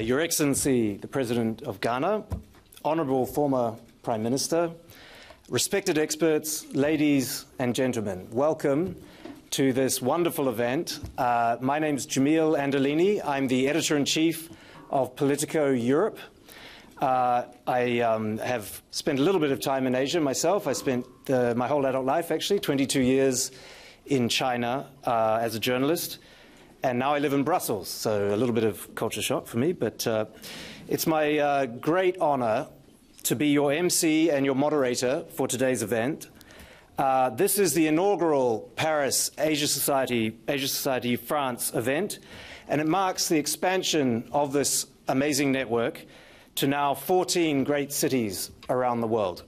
Your Excellency, the President of Ghana, Honourable former Prime Minister, respected experts, ladies and gentlemen, welcome to this wonderful event. My name is Jamil Anderlini. I'm the Editor-in-Chief of Politico Europe. I have spent a little bit of time in Asia myself. I spent my whole adult life, actually, 22 years in China as a journalist. And now I live in Brussels, so a little bit of culture shock for me. But it's my great honor to be your MC and your moderator for today's event. This is the inaugural Paris Asia Society France event, and it marks the expansion of this amazing network to now 14 great cities around the world.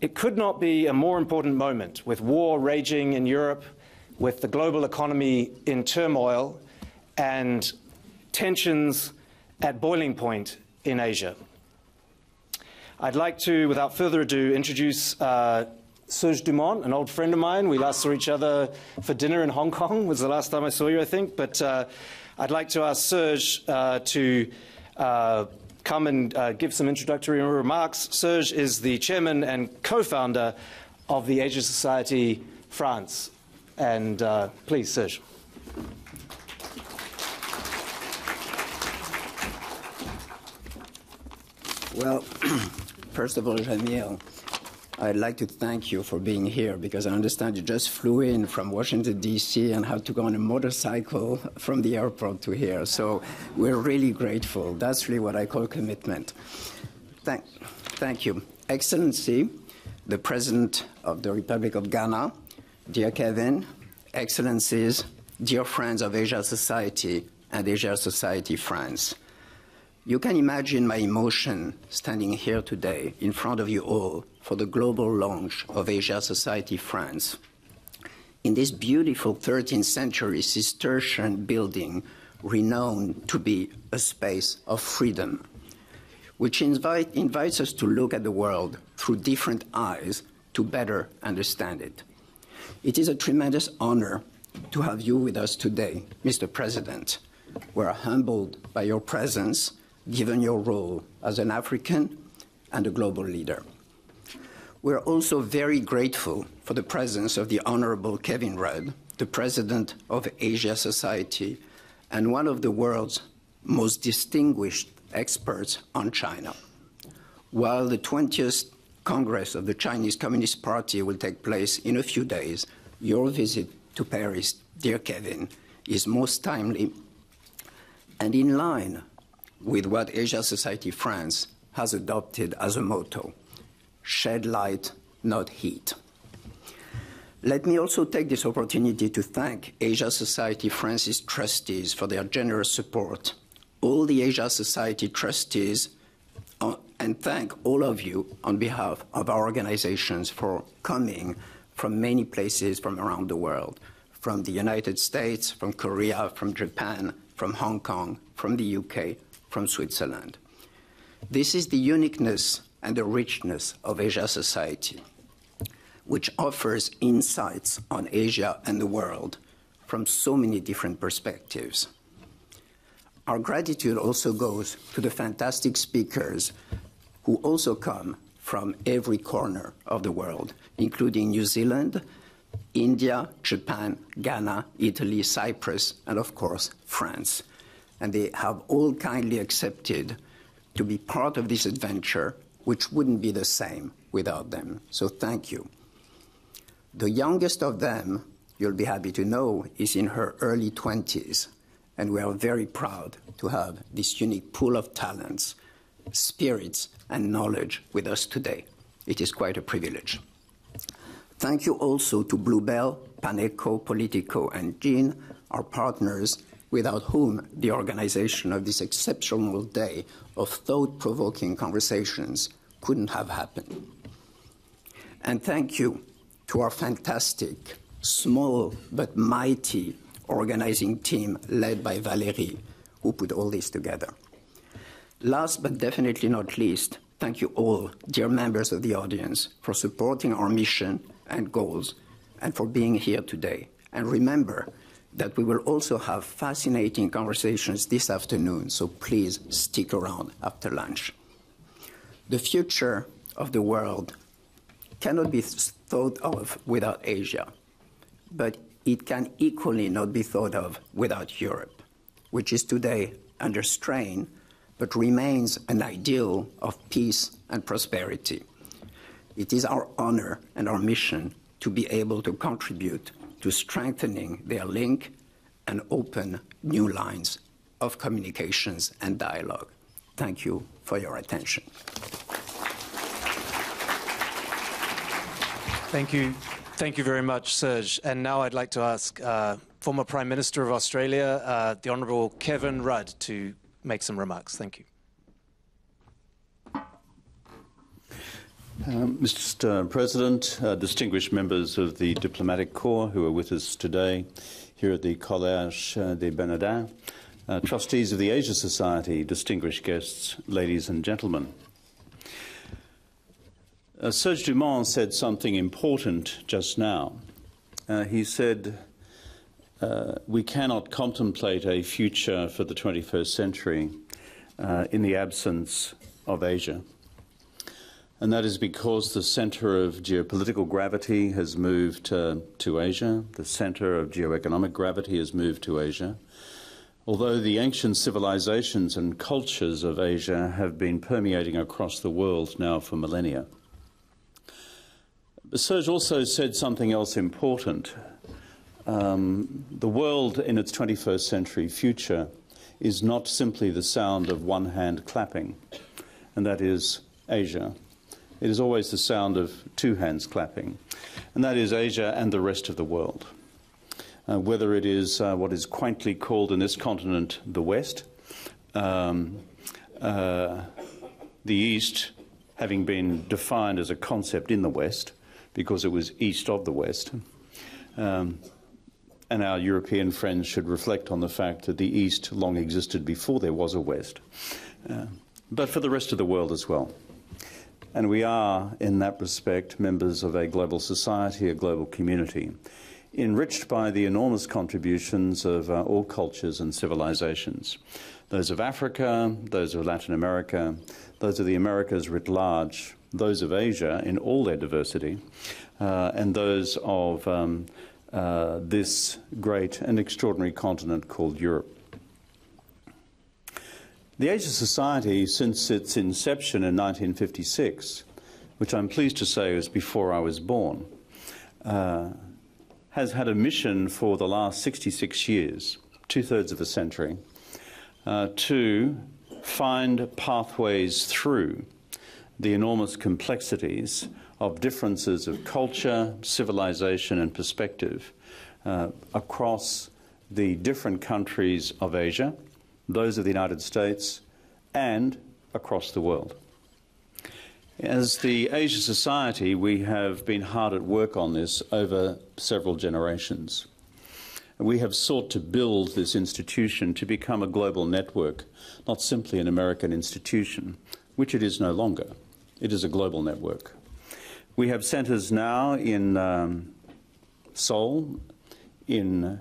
It could not be a more important moment, with war raging in Europe, with the global economy in turmoil, and tensions at boiling point in Asia. I'd like to, without further ado, introduce Serge Dumont, an old friend of mine. We last saw each other for dinner in Hong Kong, was the last time I saw you, I think. But I'd like to ask Serge to come and give some introductory remarks. Serge is the chairman and co-founder of the Asia Society France. And please, Serge. Well, first of all, Jamil, I'd like to thank you for being here, because I understand you just flew in from Washington, D.C. and had to go on a motorcycle from the airport to here. So we're really grateful. That's really what I call commitment. Thank you. Excellency, the President of the Republic of Ghana, dear Kevin, Excellencies, dear friends of Asia Society and Asia Society France. You can imagine my emotion standing here today in front of you all for the global launch of Asia Society France. In this beautiful 13th century Cistercian building, renowned to be a space of freedom, which invites us to look at the world through different eyes to better understand it. It is a tremendous honor to have you with us today, Mr. President. We're humbled by your presence, given your role as an African and a global leader. We're also very grateful for the presence of the Honorable Kevin Rudd, the President of Asia Society and one of the world's most distinguished experts on China. While the 20th Congress of the Chinese Communist Party will take place in a few days, your visit to Paris, dear Kevin, is most timely and in line with what Asia Society France has adopted as a motto: shed light, not heat. Let me also take this opportunity to thank Asia Society France's trustees for their generous support, all the Asia Society trustees, and thank all of you on behalf of our organizations for coming from many places from around the world, from the United States, from Korea, from Japan, from Hong Kong, from the UK, from Switzerland. This is the uniqueness and the richness of Asia Society, which offers insights on Asia and the world from so many different perspectives. Our gratitude also goes to the fantastic speakers who also come from every corner of the world, including New Zealand, India, Japan, Ghana, Italy, Cyprus, and of course, France. And they have all kindly accepted to be part of this adventure, which wouldn't be the same without them. So thank you. The youngest of them, you'll be happy to know, is in her early 20s. And we are very proud to have this unique pool of talents, spirits, and knowledge with us today. It is quite a privilege. Thank you also to Bluebell, Paneco, Politico, and Jean, our partners, without whom the organization of this exceptional day of thought-provoking conversations couldn't have happened. And thank you to our fantastic, small but mighty organizing team led by Valérie, who put all this together. Last but definitely not least, thank you all, dear members of the audience, for supporting our mission and goals and for being here today. And remember, that we will also have fascinating conversations this afternoon, so please stick around after lunch. The future of the world cannot be thought of without Asia, but it can equally not be thought of without Europe, which is today under strain, but remains an ideal of peace and prosperity. It is our honor and our mission to be able to contribute to strengthening their link and open new lines of communications and dialogue. Thank you for your attention. Thank you. Thank you very much, Serge. And now I'd like to ask former Prime Minister of Australia, the Honourable Kevin Rudd, to make some remarks. Thank you. Mr. President, distinguished members of the diplomatic corps who are with us today here at the Collège des Bernardins, trustees of the Asia Society, distinguished guests, ladies and gentlemen. Serge Dumont said something important just now. He said, we cannot contemplate a future for the 21st century in the absence of Asia. And that is because the center of geopolitical gravity has moved to Asia. The center of geoeconomic gravity has moved to Asia. Although the ancient civilizations and cultures of Asia have been permeating across the world now for millennia. But Serge also said something else important. The world in its 21st century future is not simply the sound of one hand clapping, and that is Asia. It is always the sound of two hands clapping, and that is Asia and the rest of the world. Whether it is what is quaintly called in this continent the West, the East having been defined as a concept in the West because it was east of the West, and our European friends should reflect on the fact that the East long existed before there was a West, but for the rest of the world as well. And we are, in that respect, members of a global society, a global community, enriched by the enormous contributions of all cultures and civilizations, those of Africa, those of Latin America, those of the Americas writ large, those of Asia in all their diversity, and those of this great and extraordinary continent called Europe. The Asia Society, since its inception in 1956, which I'm pleased to say was before I was born, has had a mission for the last 66 years, two-thirds of a century, to find pathways through the enormous complexities of differences of culture, civilization, and perspective across the different countries of Asia, those of the United States, and across the world. As the Asia Society, we have been hard at work on this over several generations. We have sought to build this institution to become a global network, not simply an American institution, which it is no longer. It is a global network. We have centers now in Seoul, in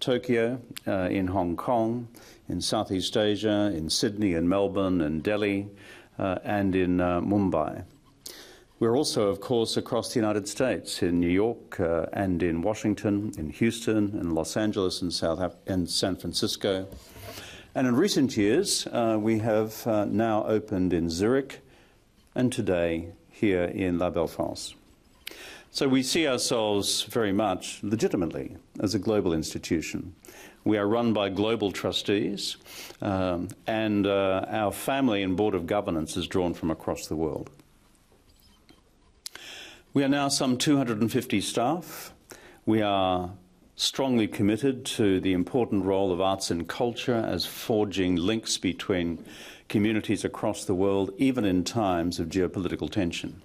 Tokyo, in Hong Kong, in Southeast Asia, in Sydney and Melbourne and Delhi, and in Mumbai. We're also, of course, across the United States, in New York and in Washington, in Houston and Los Angeles and San Francisco. And in recent years, we have now opened in Zurich and today here in La Belle-France. So we see ourselves very much legitimately as a global institution. We are run by global trustees, and our family and board of governance is drawn from across the world. We are now some 250 staff. We are strongly committed to the important role of arts and culture as forging links between communities across the world, even in times of geopolitical tension.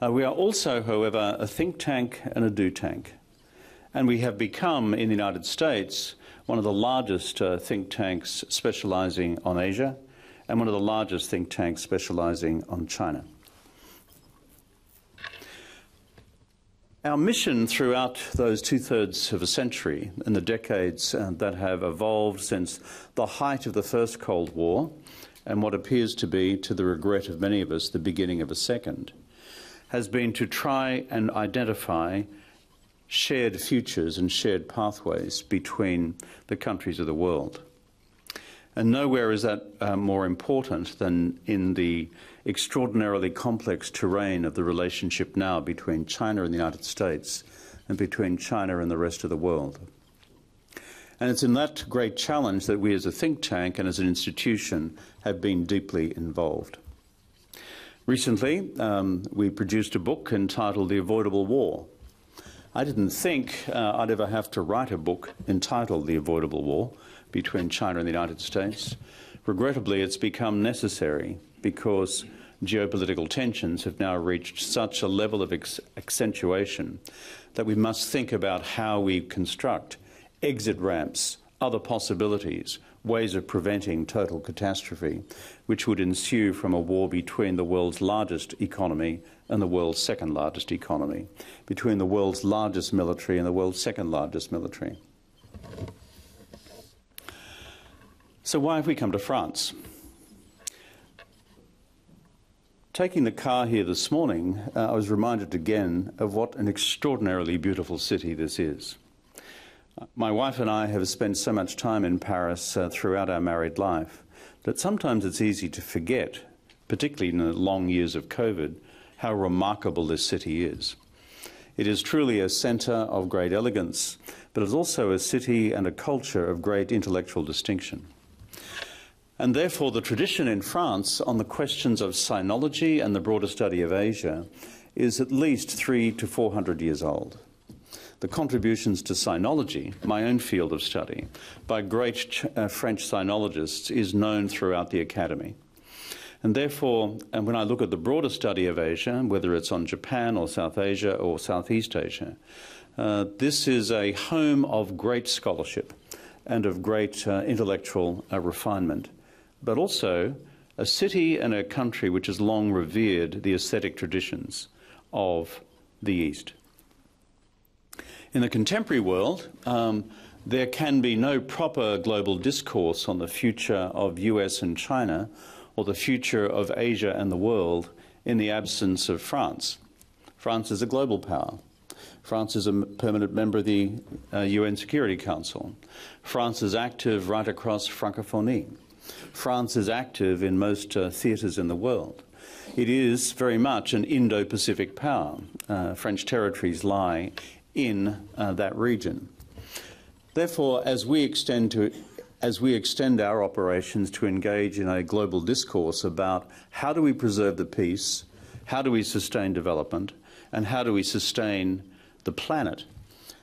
We are also, however, a think tank and a do tank. And we have become, in the United States, one of the largest think tanks specializing on Asia and one of the largest think tanks specializing on China. Our mission throughout those two-thirds of a century and the decades that have evolved since the height of the first Cold War and what appears to be, to the regret of many of us, the beginning of a second, has been to try and identify shared futures and shared pathways between the countries of the world. And nowhere is that more important than in the extraordinarily complex terrain of the relationship now between China and the United States and between China and the rest of the world. And it's in that great challenge that we as a think tank and as an institution have been deeply involved. Recently, we produced a book entitled The Avoidable War. I didn't think I'd ever have to write a book entitled The Avoidable War between China and the United States. Regrettably, it's become necessary because geopolitical tensions have now reached such a level of accentuation that we must think about how we construct exit ramps, other possibilities, ways of preventing total catastrophe, which would ensue from a war between the world's largest economy and the world's second largest economy, between the world's largest military and the world's second largest military. So why have we come to France? Taking the car here this morning, I was reminded again of what an extraordinarily beautiful city this is. My wife and I have spent so much time in Paris throughout our married life that sometimes it's easy to forget, particularly in the long years of COVID, how remarkable this city is. It is truly a centre of great elegance, but it's also a city and a culture of great intellectual distinction. And therefore, the tradition in France on the questions of sinology and the broader study of Asia is at least 300 to 400 years old. The contributions to sinology, my own field of study, by great French sinologists is known throughout the academy. And therefore, when I look at the broader study of Asia, whether it's on Japan or South Asia or Southeast Asia, this is a home of great scholarship and of great intellectual refinement, but also a city and a country which has long revered the aesthetic traditions of the East. In the contemporary world, there can be no proper global discourse on the future of US and China or the future of Asia and the world in the absence of France. France is a global power. France is a permanent member of the UN Security Council. France is active right across Francophonie. France is active in most theatres in the world. It is very much an Indo-Pacific power. French territories lie in that region. Therefore, as we extend our operations to engage in a global discourse about how do we preserve the peace, how do we sustain development, and how do we sustain the planet.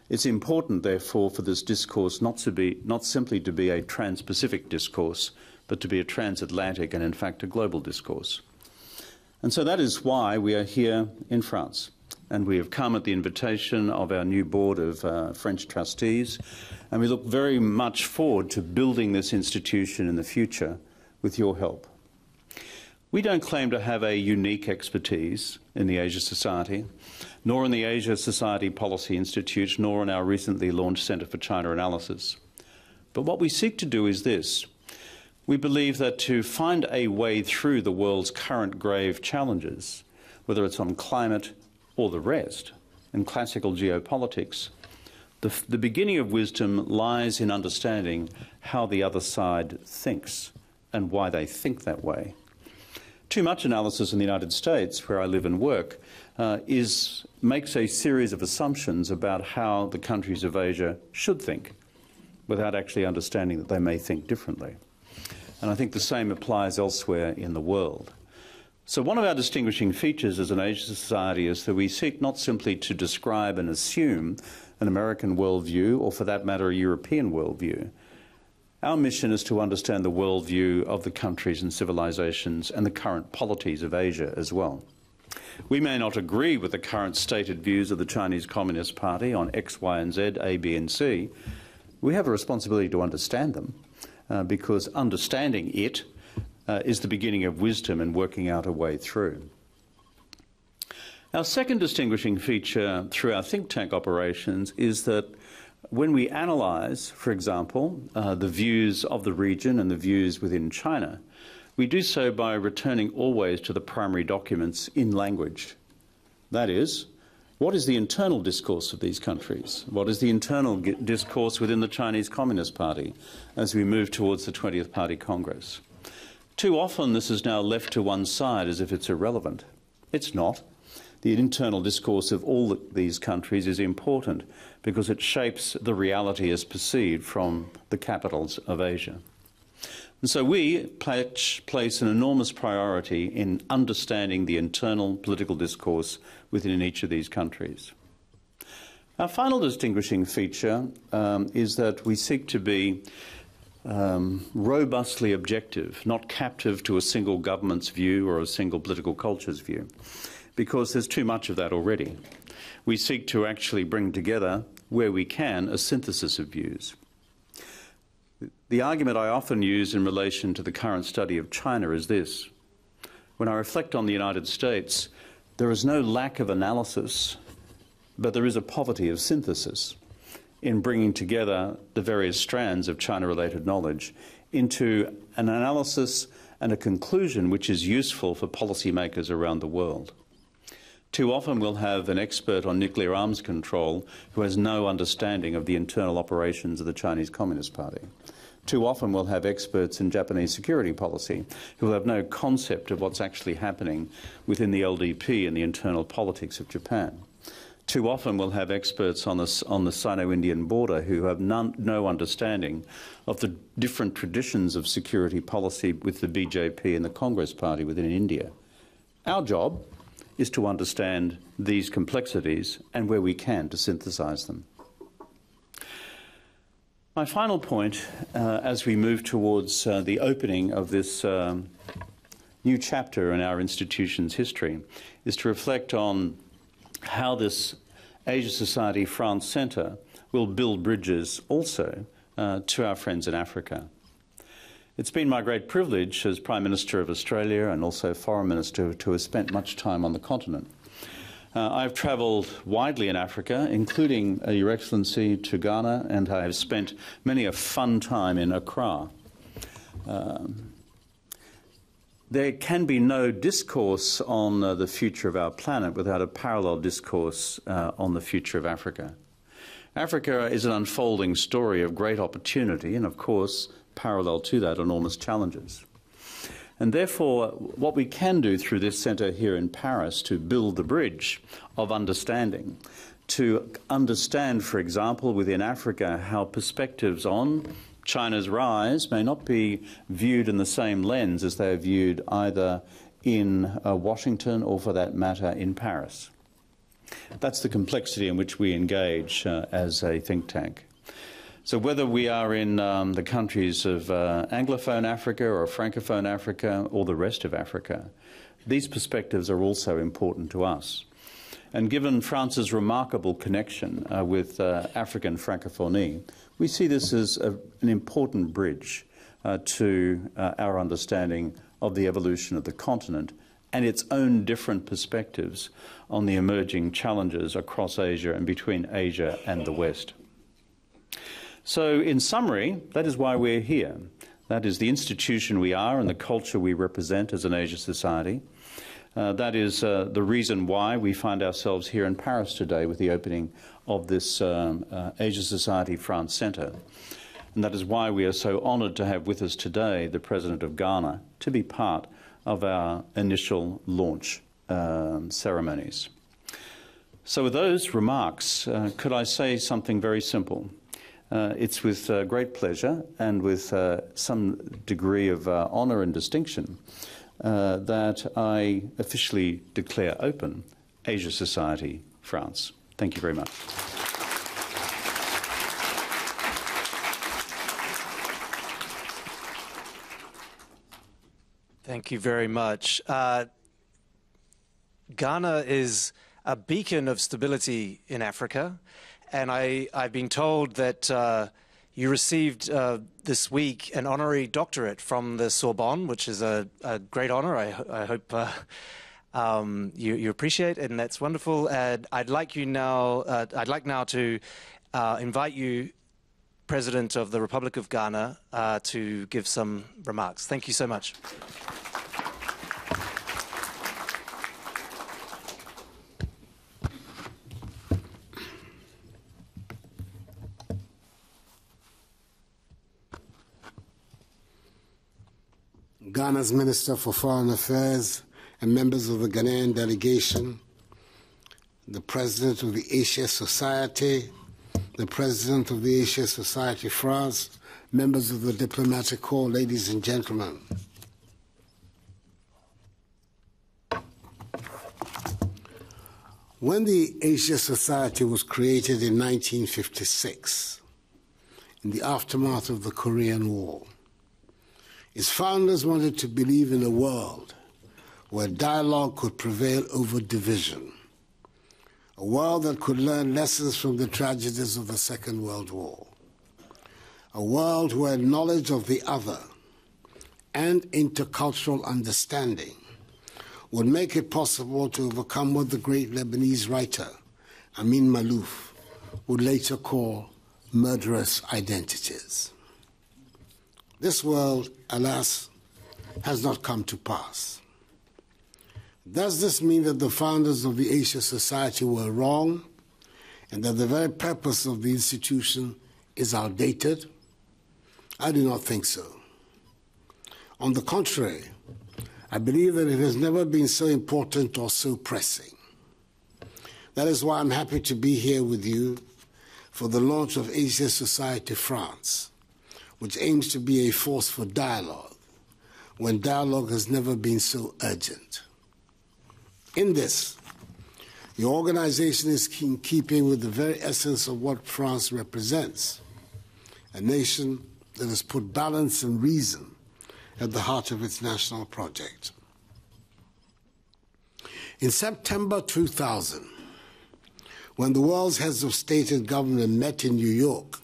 It's important, therefore, for this discourse not simply to be a trans-Pacific discourse, but to be a transatlantic and, in fact, a global discourse. And so that is why we are here in France. And we have come at the invitation of our new board of French trustees, and we look very much forward to building this institution in the future with your help. We don't claim to have a unique expertise in the Asia Society, nor in the Asia Society Policy Institute, nor in our recently launched Centre for China Analysis. But what we seek to do is this. We believe that to find a way through the world's current grave challenges, whether it's on climate, or the rest, and classical geopolitics, the beginning of wisdom lies in understanding how the other side thinks and why they think that way. Too much analysis in the United States, where I live and work, makes a series of assumptions about how the countries of Asia should think, without actually understanding that they may think differently. And I think the same applies elsewhere in the world. So one of our distinguishing features as an Asia Society is that we seek not simply to describe and assume an American worldview, or for that matter, a European worldview. Our mission is to understand the worldview of the countries and civilizations and the current polities of Asia as well. We may not agree with the current stated views of the Chinese Communist Party on X, Y, and Z, A, B, and C. We have a responsibility to understand them, because understanding it is the beginning of wisdom and working out a way through. Our second distinguishing feature through our think tank operations is that when we analyse, for example, the views of the region and the views within China, we do so by returning always to the primary documents in language. That is, what is the internal discourse of these countries? What is the internal discourse within the Chinese Communist Party as we move towards the 20th Party Congress? Too often this is now left to one side as if it's irrelevant. It's not. The internal discourse of all these countries is important because it shapes the reality as perceived from the capitals of Asia. And so we place an enormous priority in understanding the internal political discourse within each of these countries. Our final distinguishing feature is that we seek to be robustly objective, not captive to a single government's view or a single political culture's view, because there's too much of that already. We seek to actually bring together, where we can, a synthesis of views. The argument I often use in relation to the current study of China is this. When I reflect on the United States, there is no lack of analysis, but there is a poverty of synthesis in bringing together the various strands of China-related knowledge into an analysis and a conclusion which is useful for policymakers around the world. Too often we'll have an expert on nuclear arms control who has no understanding of the internal operations of the Chinese Communist Party. Too often we'll have experts in Japanese security policy who will have no concept of what's actually happening within the LDP and the internal politics of Japan. Too often we'll have experts on the Sino-Indian border who have no understanding of the different traditions of security policy with the BJP and the Congress Party within India. Our job is to understand these complexities and, where we can, to synthesize them. My final point, as we move towards the opening of this new chapter in our institution's history, is to reflect on how this Asia Society France Centre will build bridges also to our friends in Africa. It's been my great privilege as Prime Minister of Australia and also Foreign Minister to have spent much time on the continent. I've travelled widely in Africa, including, Your Excellency, to Ghana, and I have spent many a fun time in Accra. There can be no discourse on the future of our planet without a parallel discourse on the future of Africa. Africa is an unfolding story of great opportunity and, of course, parallel to that, enormous challenges. And therefore, what we can do through this centre here in Paris to build the bridge of understanding, to understand, for example, within Africa, how perspectives on China's rise may not be viewed in the same lens as they are viewed either in Washington or, for that matter, in Paris. That's the complexity in which we engage as a think tank. So whether we are in the countries of Anglophone Africa or Francophone Africa or the rest of Africa, these perspectives are also important to us. And given France's remarkable connection with African francophonie, we see this as an important bridge to our understanding of the evolution of the continent and its own different perspectives on the emerging challenges across Asia and between Asia and the West. So, in summary, that is why we're here. That is the institution we are and the culture we represent as an Asia Society. That is the reason why we find ourselves here in Paris today with the opening of this Asia Society France Centre. And that is why we are so honoured to have with us today the President of Ghana to be part of our initial launch ceremonies. So, with those remarks, could I say something very simple? It's with great pleasure and with some degree of honour and distinction that I officially declare open Asia Society France. Thank you very much. Thank you very much. Ghana is a beacon of stability in Africa. And I've been told that you received this week an honorary doctorate from the Sorbonne, which is a great honor, I hope. you appreciate, and that's wonderful. And I'd like now to invite you, President of the Republic of Ghana, to give some remarks. Thank you so much. Ghana's Minister for Foreign Affairs and members of the Ghanaian delegation, the President of the Asia Society, the President of the Asia Society France, members of the Diplomatic Corps, ladies and gentlemen. When the Asia Society was created in 1956, in the aftermath of the Korean War, its founders wanted to believe in a world where dialogue could prevail over division, a world that could learn lessons from the tragedies of the Second World War, a world where knowledge of the other and intercultural understanding would make it possible to overcome what the great Lebanese writer Amin Malouf would later call murderous identities. This world, alas, has not come to pass. Does this mean that the founders of the Asia Society were wrong and that the very purpose of the institution is outdated? I do not think so. On the contrary, I believe that it has never been so important or so pressing. That is why I'm happy to be here with you for the launch of Asia Society France, which aims to be a force for dialogue, when dialogue has never been so urgent. In this, your organization is in keeping with the very essence of what France represents, a nation that has put balance and reason at the heart of its national project. In September 2000, when the world's heads of state and government met in New York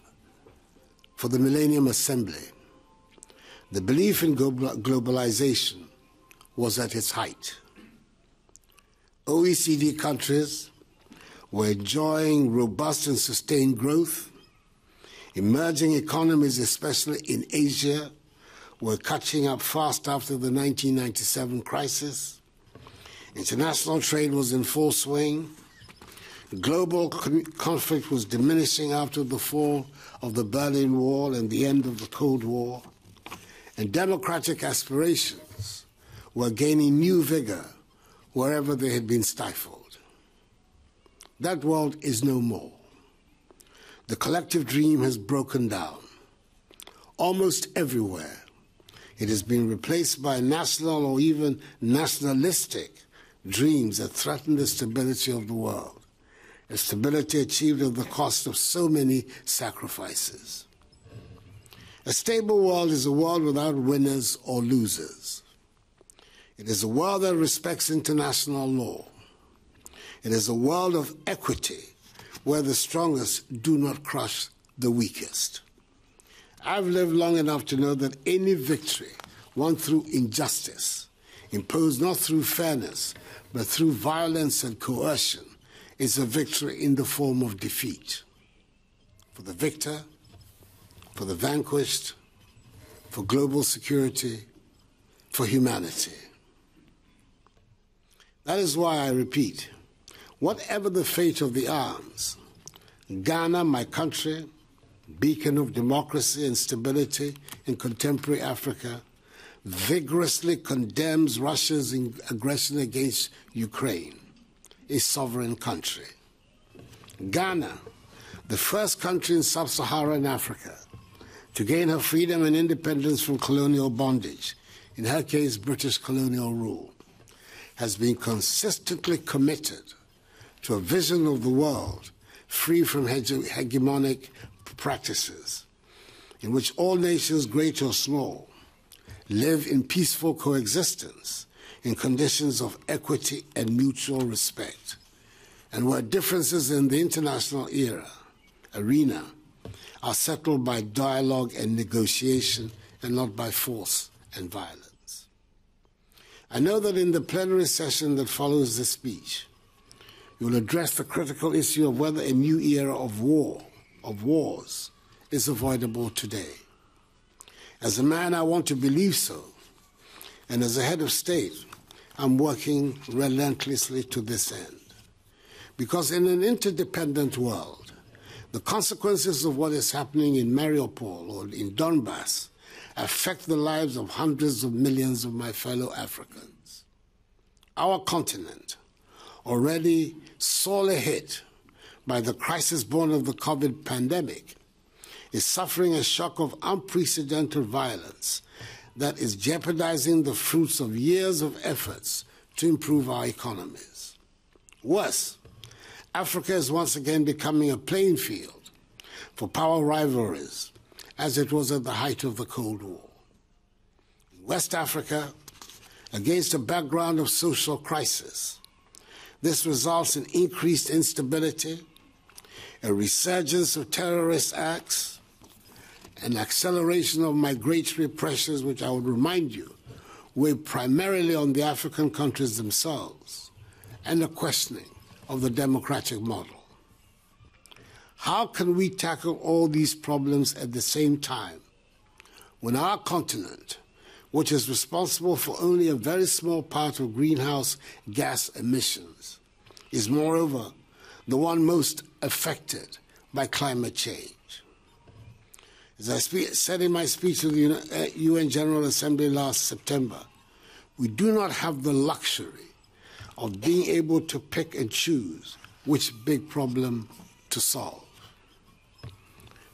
for the Millennium Assembly, the belief in globalization was at its height. OECD countries were enjoying robust and sustained growth. Emerging economies, especially in Asia, were catching up fast after the 1997 crisis. International trade was in full swing. Global conflict was diminishing after the fall of the Berlin Wall and the end of the Cold War, and democratic aspirations were gaining new vigor wherever they had been stifled. That world is no more. The collective dream has broken down. Almost everywhere, it has been replaced by national or even nationalistic dreams that threaten the stability of the world, a stability achieved at the cost of so many sacrifices. A stable world is a world without winners or losers. It is a world that respects international law. It is a world of equity, where the strongest do not crush the weakest. I've lived long enough to know that any victory won through injustice, imposed not through fairness, but through violence and coercion, is a victory in the form of defeat. For the victor, for the vanquished, for global security, for humanity. That is why I repeat, whatever the fate of the arms, Ghana, my country, beacon of democracy and stability in contemporary Africa, vigorously condemns Russia's aggression against Ukraine, a sovereign country. Ghana, the first country in sub-Saharan Africa to gain her freedom and independence from colonial bondage, in her case, British colonial rule, has been consistently committed to a vision of the world free from hegemonic practices, in which all nations, great or small, live in peaceful coexistence in conditions of equity and mutual respect, and where differences in the international arena are settled by dialogue and negotiation and not by force and violence. I know that in the plenary session that follows this speech, you will address the critical issue of whether a new era of war, of wars, is avoidable today. As a man, I want to believe so, and as a head of state, I'm working relentlessly to this end. Because in an interdependent world, the consequences of what is happening in Mariupol or in Donbas affect the lives of hundreds of millions of my fellow Africans. Our continent, already sorely hit by the crisis born of the COVID pandemic, is suffering a shock of unprecedented violence that is jeopardizing the fruits of years of efforts to improve our economies. Worse, Africa is once again becoming a playing field for power rivalries, as it was at the height of the Cold War. In West Africa, against a background of social crisis, this results in increased instability, a resurgence of terrorist acts, an acceleration of migratory pressures, which I would remind you weigh primarily on the African countries themselves, and a questioning of the democratic model. How can we tackle all these problems at the same time when our continent, which is responsible for only a very small part of greenhouse gas emissions, is moreover the one most affected by climate change? As I said in my speech to the UN General Assembly last September, we do not have the luxury of being able to pick and choose which big problem to solve.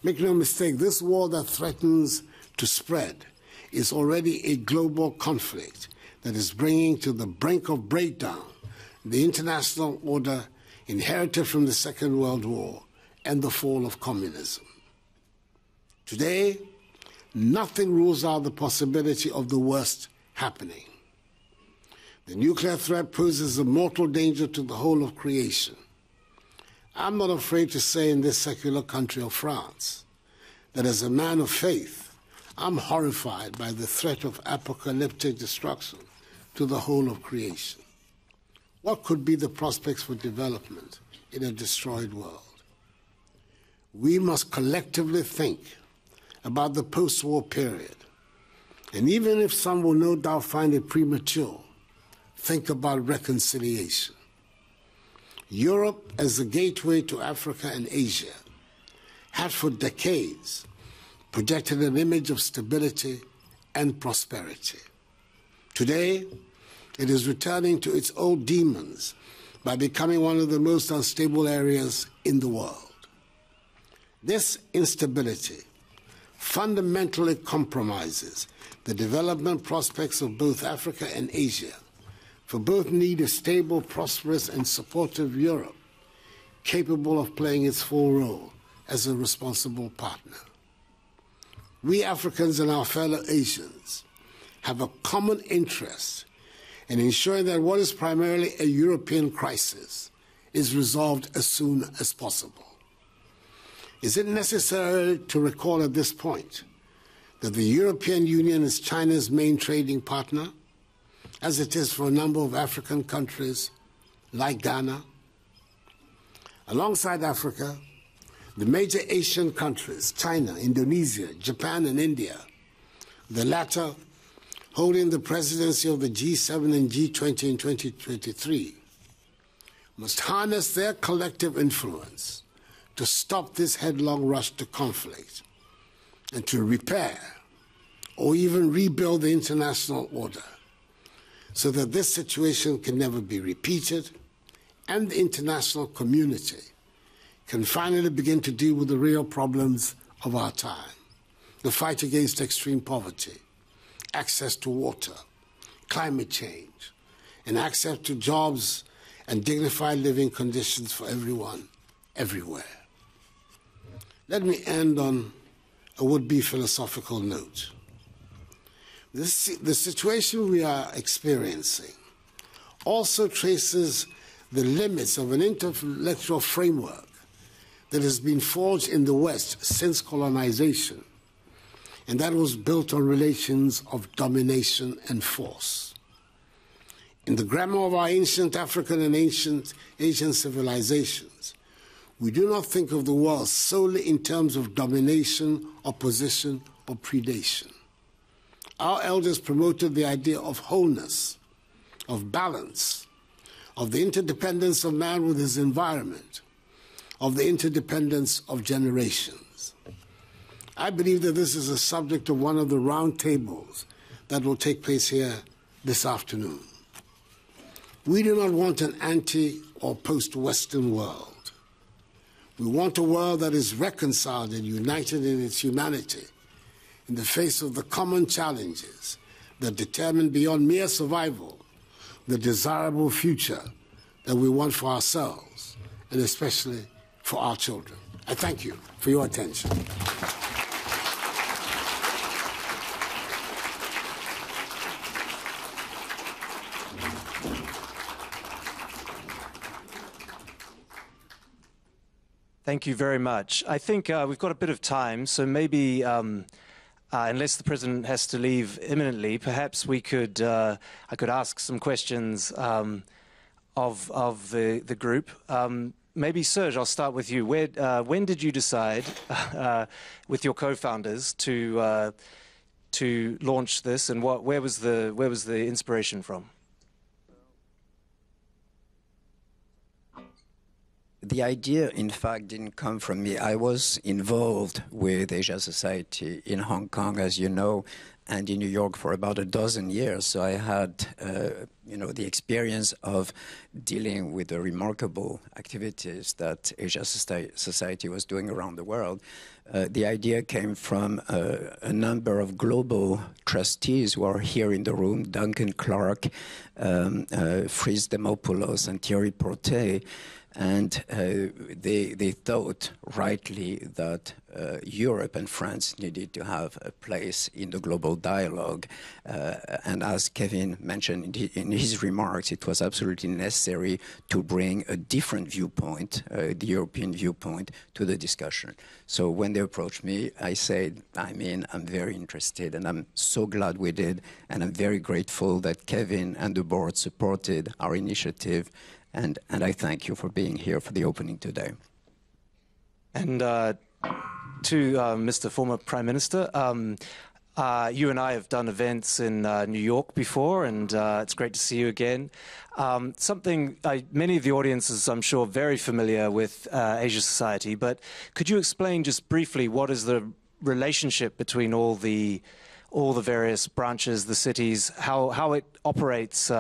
Make no mistake, this war that threatens to spread is already a global conflict that is bringing to the brink of breakdown the international order inherited from the Second World War and the fall of communism. Today, nothing rules out the possibility of the worst happening. The nuclear threat poses a mortal danger to the whole of creation. I'm not afraid to say in this secular country of France that as a man of faith, I'm horrified by the threat of apocalyptic destruction to the whole of creation. What could be the prospects for development in a destroyed world? We must collectively think about the post-war period, and even if some will no doubt find it premature, think about reconciliation. Europe, as the gateway to Africa and Asia, had for decades projected an image of stability and prosperity. Today, it is returning to its old demons by becoming one of the most unstable areas in the world. This instability fundamentally compromises the development prospects of both Africa and Asia, for both need a stable, prosperous, and supportive Europe capable of playing its full role as a responsible partner. We Africans and our fellow Asians have a common interest in ensuring that what is primarily a European crisis is resolved as soon as possible. Is it necessary to recall at this point that the European Union is China's main trading partner, as it is for a number of African countries like Ghana? Alongside Africa, the major Asian countries, China, Indonesia, Japan, and India, the latter holding the presidency of the G7 and G20 in 2023, must harness their collective influence to stop this headlong rush to conflict and to repair or even rebuild the international order so that this situation can never be repeated and the international community can finally begin to deal with the real problems of our time: the fight against extreme poverty, access to water, climate change, and access to jobs and dignified living conditions for everyone, everywhere. Let me end on a would-be philosophical note. The situation we are experiencing also traces the limits of an intellectual framework that has been forged in the West since colonization, and that was built on relations of domination and force. in the grammar of our ancient African and ancient Asian civilizations, we do not think of the world solely in terms of domination, opposition, or predation. Our elders promoted the idea of wholeness, of balance, of the interdependence of man with his environment, of the interdependence of generations. I believe that this is a subject of one of the round tables that will take place here this afternoon. We do not want an anti or post-Western world. We want a world that is reconciled and united in its humanity in the face of the common challenges that determine beyond mere survival the desirable future that we want for ourselves and especially for our children. I thank you for your attention. Thank you very much. I think we've got a bit of time, so maybe unless the President has to leave imminently, perhaps we could, I could ask some questions of the group. Maybe Serge, I'll start with you. Where, when did you decide with your co-founders to launch this, and what, where was the inspiration from? The idea, in fact, didn't come from me. I was involved with Asia Society in Hong Kong, as you know, and in New York for about 12 years. So I had, you know, the experience of dealing with the remarkable activities that Asia Society was doing around the world. The idea came from a number of global trustees who are here in the room: Duncan Clark, Fris Demopoulos, and Thierry Portet. And they thought rightly that Europe and France needed to have a place in the global dialogue. And as Kevin mentioned in his remarks, it was absolutely necessary to bring a different viewpoint, the European viewpoint, to the discussion. So when they approached me, I said, I mean, I'm very interested and I'm so glad we did. And I'm very grateful that Kevin and the board supported our initiative. And I thank you for being here for the opening today. And to Mr. Former Prime Minister, you and I have done events in New York before, and it's great to see you again. Something many of the audiences, I'm sure, are very familiar with Asia Society, but could you explain just briefly what is the relationship between all the various branches, the cities, how it operates,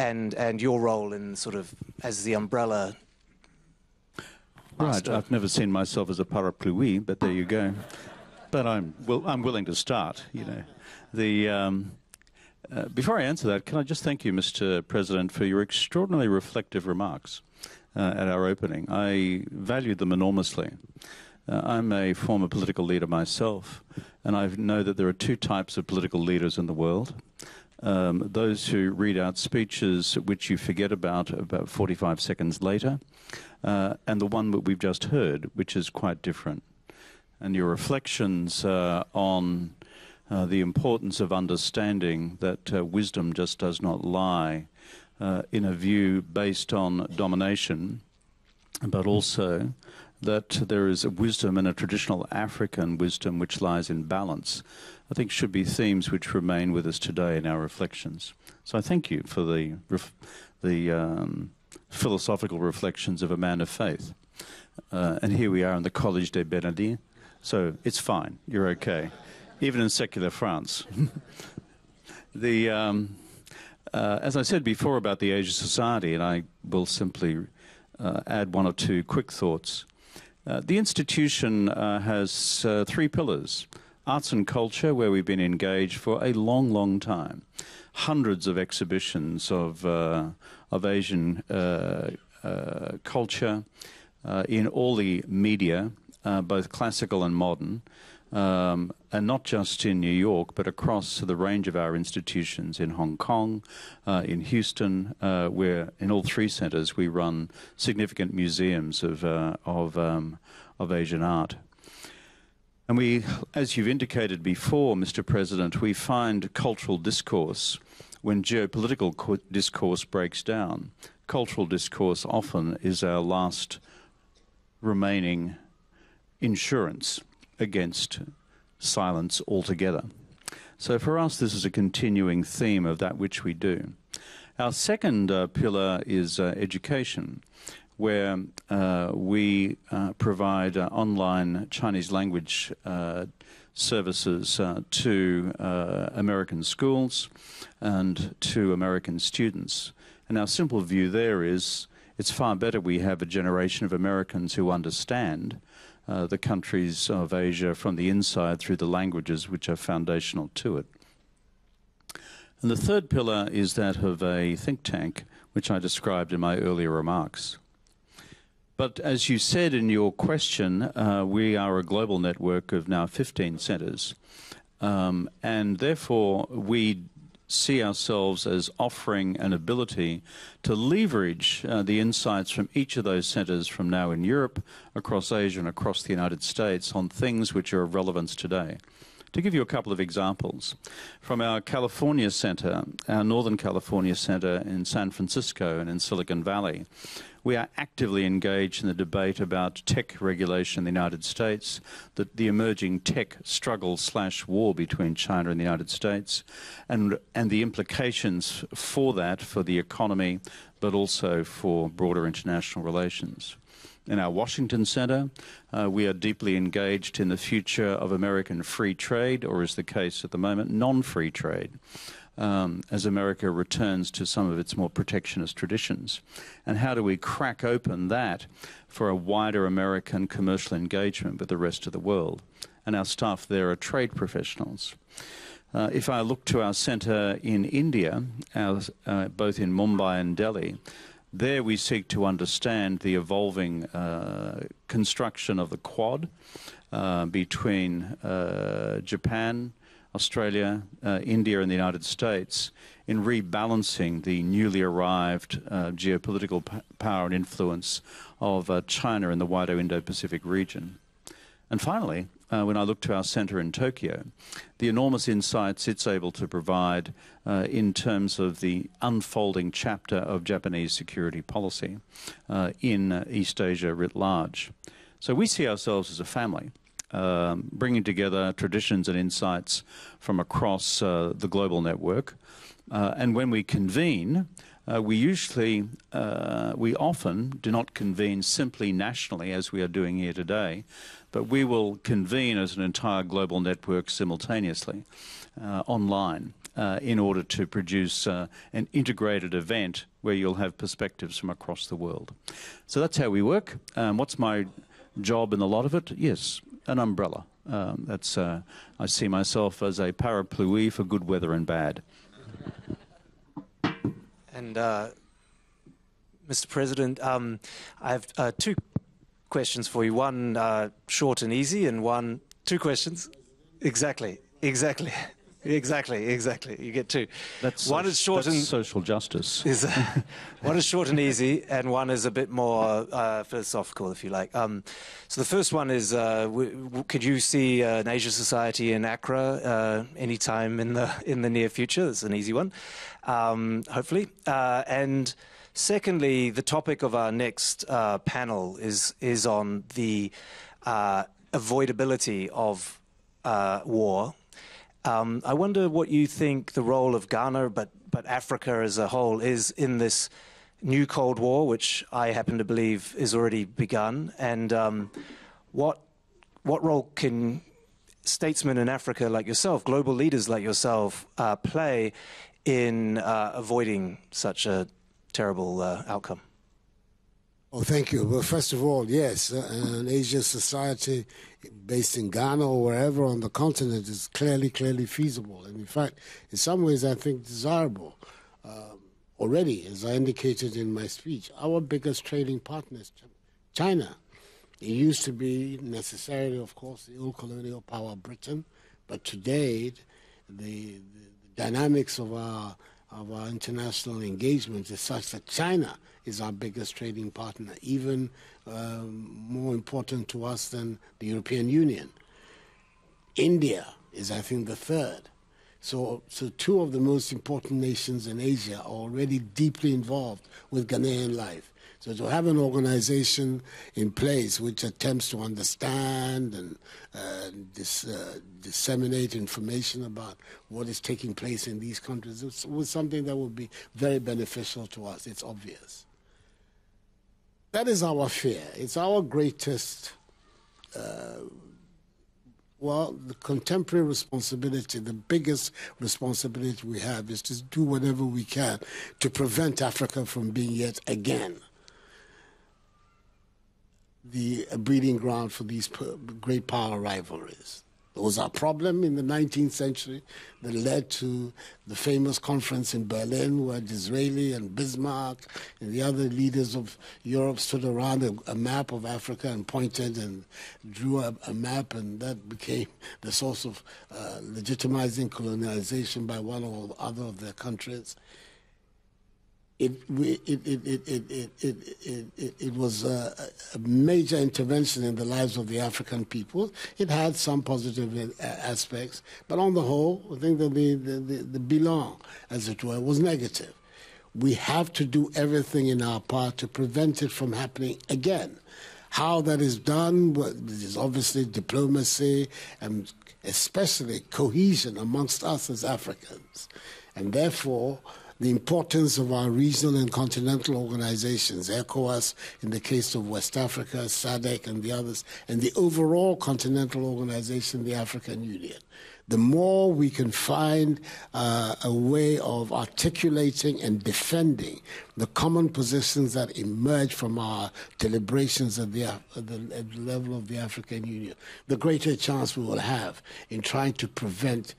and your role in sort of as the umbrella master. Right, I've never seen myself as a parapluie, but there you go. But I'm willing to start, you know. The before I answer that, can I just thank you, Mr. President, for your extraordinarily reflective remarks at our opening. I valued them enormously. I'm a former political leader myself, and I know that there are two types of political leaders in the world. Those who read out speeches which you forget about 45 seconds later, and the one that we've just heard, which is quite different. And your reflections on the importance of understanding that wisdom just does not lie in a view based on domination, but also that there is a wisdom and a traditional African wisdom which lies in balance, I think should be themes which remain with us today in our reflections. So I thank you for the philosophical reflections of a man of faith. And here we are in the Collège des Bernardins, so it's fine, you're okay, even in secular France. As I said before about the Asia Society, and I will simply add one or two quick thoughts. The institution has three pillars: arts and culture, where we've been engaged for a long, long time. Hundreds of exhibitions of Asian culture in all the media, both classical and modern, and not just in New York, but across the range of our institutions in Hong Kong, in Houston, where in all three centers we run significant museums of Asian art. And we, as you've indicated before, Mr. President, we find cultural discourse when geopolitical discourse breaks down. Cultural discourse often is our last remaining insurance against silence altogether. So for us, this is a continuing theme of that which we do. Our second pillar is education, where we provide online Chinese language services to American schools and to American students. And our simple view there is it's far better we have a generation of Americans who understand the countries of Asia from the inside through the languages which are foundational to it. And the third pillar is that of a think tank, which I described in my earlier remarks. But as you said in your question, we are a global network of now 15 centres, and therefore we see ourselves as offering an ability to leverage the insights from each of those centres from now in Europe, across Asia and across the United States on things which are of relevance today. To give you a couple of examples, from our California Center, our Northern California Center in San Francisco and in Silicon Valley, we are actively engaged in the debate about tech regulation in the United States, the emerging tech struggle/war between China and the United States, and the implications for that for the economy, but also for broader international relations. In our Washington Center, we are deeply engaged in the future of American free trade, or is the case at the moment, non-free trade, as America returns to some of its more protectionist traditions. And how do we crack open that for a wider American commercial engagement with the rest of the world? And our staff there are trade professionals. If I look to our center in India, both in Mumbai and Delhi, there we seek to understand the evolving construction of the Quad between Japan, Australia, India and the United States in rebalancing the newly arrived geopolitical power and influence of China in the wider Indo-Pacific region. And finally, when I look to our centre in Tokyo, the enormous insights it's able to provide in terms of the unfolding chapter of Japanese security policy in East Asia writ large. So we see ourselves as a family, bringing together traditions and insights from across the global network. And when we convene, we often do not convene simply nationally as we are doing here today, but we will convene as an entire global network simultaneously online in order to produce an integrated event where you'll have perspectives from across the world. So that's how we work. What's my job in a lot of it? Yes, an umbrella. I see myself as a parapluie for good weather and bad. And Mr. President, I have two questions for you, one short and easy, and two questions. Exactly. You get two. That's one is short and social justice. Is, one is short and easy, and one is a bit more philosophical, if you like. So the first one is: could you see an Asia Society in Accra anytime in the near future? That's an easy one, hopefully. And secondly, the topic of our next panel is on the avoidability of war. I wonder what you think the role of Ghana, but Africa as a whole, is in this new Cold War, which I happen to believe is already begun. And what role can statesmen in Africa like yourself, global leaders like yourself, play in avoiding such a terrible outcome? Oh, thank you. Well, first of all, yes, an Asia Society based in Ghana or wherever on the continent is clearly feasible. And in fact, in some ways, I think desirable. Already, as I indicated in my speech, our biggest trading partner is China. It used to be necessarily, of course, the old colonial power Britain, but today, the dynamics of our international engagement is such that China is our biggest trading partner, even more important to us than the European Union. India is, I think, the third. So two of the most important nations in Asia are already deeply involved with Ghanaian life. So to have an organization in place which attempts to understand and disseminate information about what is taking place in these countries was something that would be very beneficial to us. It's obvious. That is our fear. It's our greatest, the contemporary responsibility, the biggest responsibility we have is to do whatever we can to prevent Africa from being yet again the breeding ground for these great power rivalries. There was a problem in the 19th century that led to the famous conference in Berlin where Disraeli and Bismarck and the other leaders of Europe stood around a map of Africa and pointed and drew a map, and that became the source of legitimizing colonization by one or other of their countries. It was a major intervention in the lives of the African people. It had some positive aspects, but on the whole, I think that the bilan, as it were, was negative. We have to do everything in our part to prevent it from happening again. How that is done is obviously diplomacy and especially cohesion amongst us as Africans, and therefore the importance of our regional and continental organizations, ECOWAS in the case of West Africa, SADC and the others, and the overall continental organization, the African Union. The more we can find a way of articulating and defending the common positions that emerge from our deliberations at the level of the African Union, the greater chance we will have in trying to prevent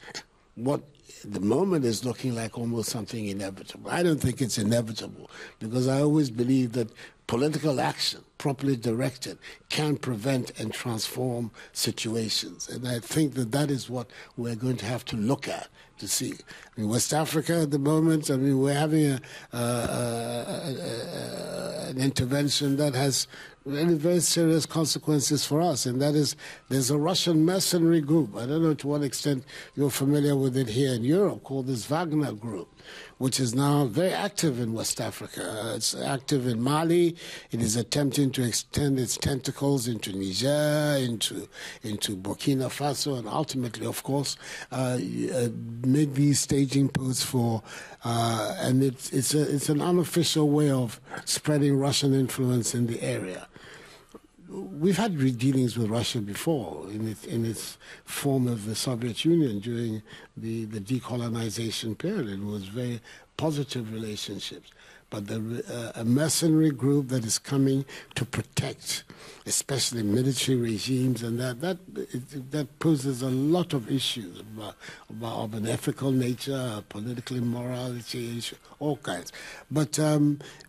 what the moment is looking like almost something inevitable. I don't think it's inevitable because I always believe that political action, properly directed, can prevent and transform situations. And I think that that is what we're going to have to look at to see. I mean, West Africa at the moment, I mean, we're having an intervention that has very, very serious consequences for us, and that is there's a Russian mercenary group. I don't know to what extent you're familiar with it here in Europe, called this Wagner Group, which is now very active in West Africa. It's active in Mali. It is attempting to extend its tentacles into Niger, into Burkina Faso, and ultimately, of course, make these staging posts for. And it's an unofficial way of spreading Russian influence in the area. We've had dealings with Russia before in its form of the Soviet Union during the decolonization period. It was very positive relationships. But a mercenary group that is coming to protect, especially military regimes, and that poses a lot of issues of an ethical nature, political immorality, all kinds. But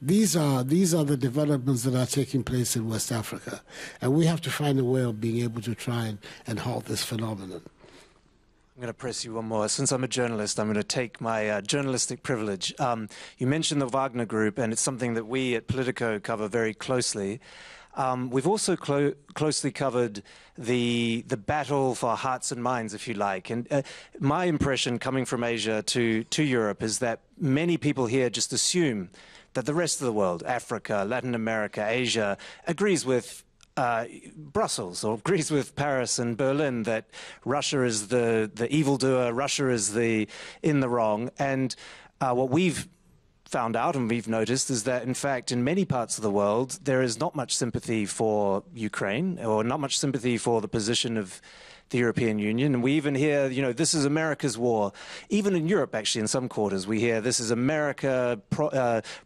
these are the developments that are taking place in West Africa, and we have to find a way of being able to try and halt this phenomenon. I'm going to press you one more. Since I'm a journalist, I'm going to take my journalistic privilege. You mentioned the Wagner Group, and it's something that we at Politico cover very closely. We've also closely covered the battle for hearts and minds, if you like. And my impression, coming from Asia to Europe, is that many people here just assume that the rest of the world, Africa, Latin America, Asia, agrees with Brussels or agrees with Paris and Berlin that Russia is the evildoer, Russia is in the wrong. And what we've found out and we've noticed is that, in fact, in many parts of the world, there is not much sympathy for Ukraine or not much sympathy for the position of the European Union. And we even hear, you know, this is America's war. Even in Europe, actually, in some quarters, we hear this is America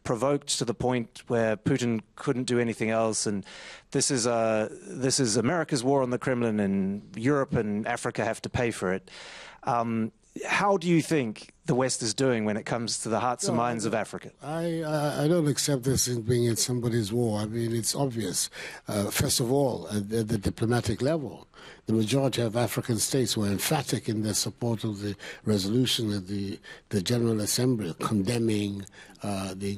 provoked to the point where Putin couldn't do anything else. And this is America's war on the Kremlin, and Europe and Africa have to pay for it. How do you think the West is doing when it comes to the hearts and minds of Africa? I don't accept this as being at somebody's war. I mean, it's obvious. First of all, at the diplomatic level, the majority of African states were emphatic in their support of the resolution of the General Assembly condemning the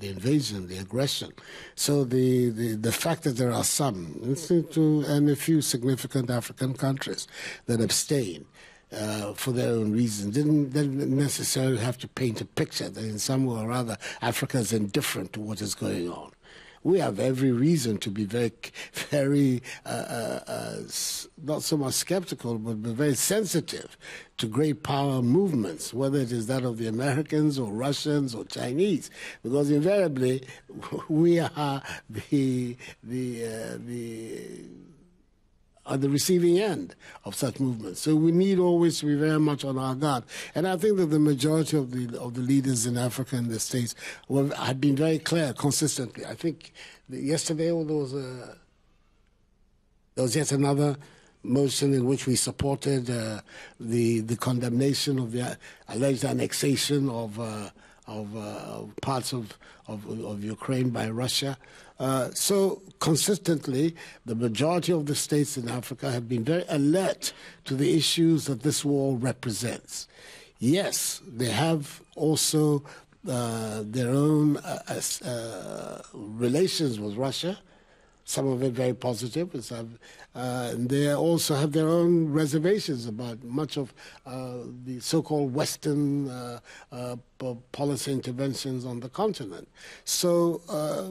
invasion, the aggression. So the fact that there are some, and a few significant African countries that abstain, for their own reasons. Didn't necessarily have to paint a picture that in some way or other Africa is indifferent to what is going on. We have every reason to be very, not so much skeptical, but very sensitive to great power movements, whether it is that of the Americans or Russians or Chinese, because invariably we are on the receiving end of such movements. So we need always to be very much on our guard. And I think that the majority of the leaders in Africa and the States had been very clear consistently. I think yesterday there was yet another motion in which we supported the condemnation of the alleged annexation of parts of Ukraine by Russia. So consistently, the majority of the states in Africa have been very alert to the issues that this war represents. Yes, they have also their own relations with Russia, some of it very positive, and some, they also have their own reservations about much of the so-called Western policy interventions on the continent. So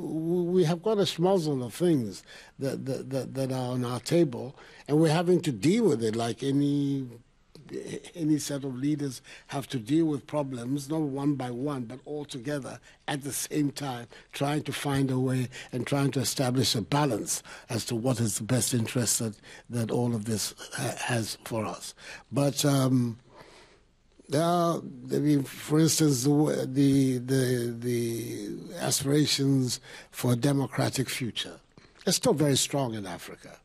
we have got a schmozzle of things that are on our table, and we're having to deal with it like any set of leaders have to deal with problems, not one by one, but all together at the same time, trying to find a way and trying to establish a balance as to what is the best interest that all of this has for us. But I mean, for instance, the aspirations for a democratic future are still very strong in Africa.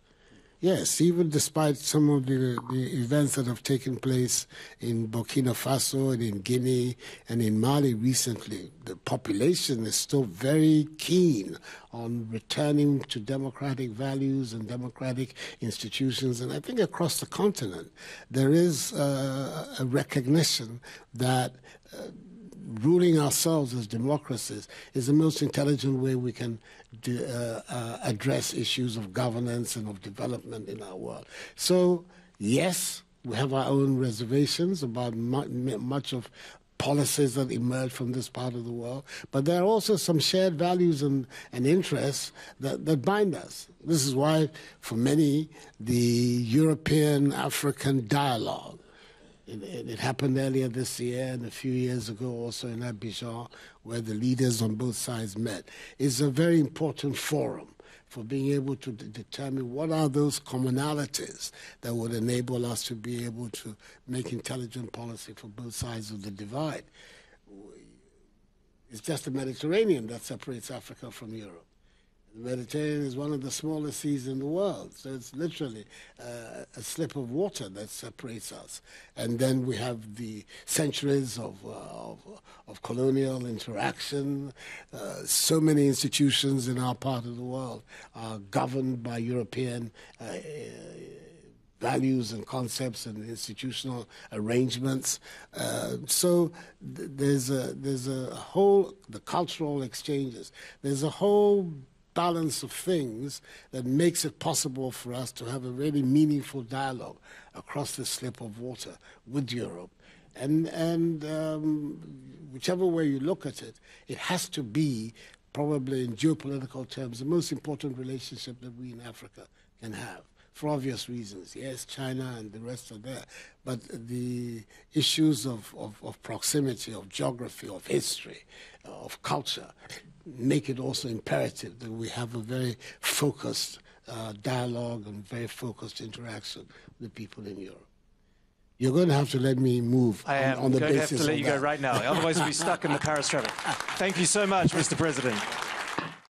Yes, even despite some of the events that have taken place in Burkina Faso and in Guinea and in Mali recently, the population is still very keen on returning to democratic values and democratic institutions. And I think across the continent, there is a recognition that ruling ourselves as democracies is the most intelligent way we can address issues of governance and of development in our world. So, yes, we have our own reservations about much of policies that emerge from this part of the world, but there are also some shared values and interests that bind us. This is why, for many, the European-African dialogue, it happened earlier this year and a few years ago also in Abidjan, where the leaders on both sides met. It's a very important forum for being able to determine what are those commonalities that would enable us to be able to make intelligent policy for both sides of the divide. It's just the Mediterranean that separates Africa from Europe. The Mediterranean is one of the smallest seas in the world, so it's literally a slip of water that separates us. And then we have the centuries of colonial interaction. So many institutions in our part of the world are governed by European values and concepts and institutional arrangements. So there's a whole, the cultural exchanges, there's a whole balance of things that makes it possible for us to have a really meaningful dialogue across this slip of water with Europe. And whichever way you look at it, it has to be, probably in geopolitical terms, the most important relationship that we in Africa can have, for obvious reasons. Yes, China and the rest are there, but the issues of proximity, of geography, of history, of culture, make it also imperative that we have a very focused dialogue and very focused interaction with people in Europe. You're going to have to let me move on the basis of that. I am going to have to let you go right now, otherwise we'll be stuck in the Paris traffic. Thank you so much, Mr. President.